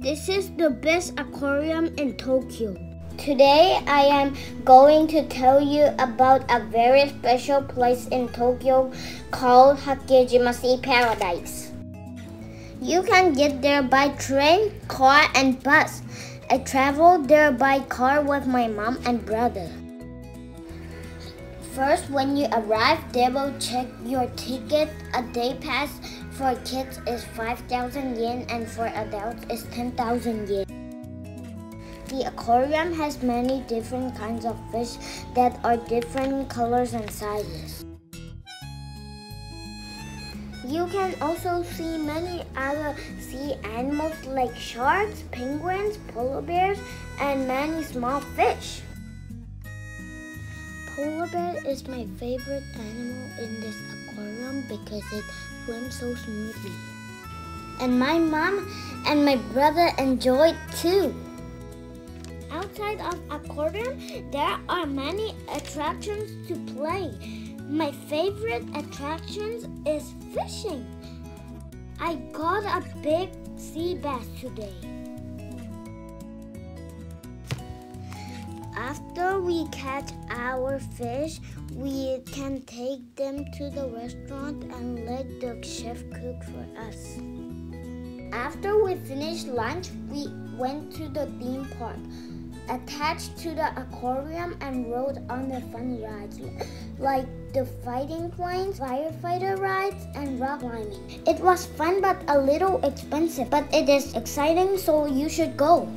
This is the best aquarium in Tokyo. Today I am going to tell you about a very special place in Tokyo called Hakkeijima Sea Paradise. You can get there by train, car, and bus. I traveled there by car with my mom and brother. First, when you arrive, they will check your ticket. A day pass for kids is 5,000 yen and for adults is 10,000 yen. The aquarium has many different kinds of fish that are different colors and sizes. You can also see many other sea animals like sharks, penguins, polar bears, and many small fish. Polar bear is my favorite animal in this aquarium because it swims so smoothly. And my mom and my brother enjoyed too. Outside of aquarium, there are many attractions to play. My favorite attractions is fishing. I got a big sea bass today. After we catch our fish, we can take them to the restaurant and let the chef cook for us. After we finished lunch, we went to the theme park attached to the aquarium and rode on the fun rides like the fighting planes, firefighter rides, and rock climbing. It was fun but a little expensive, but it is exciting, so you should go.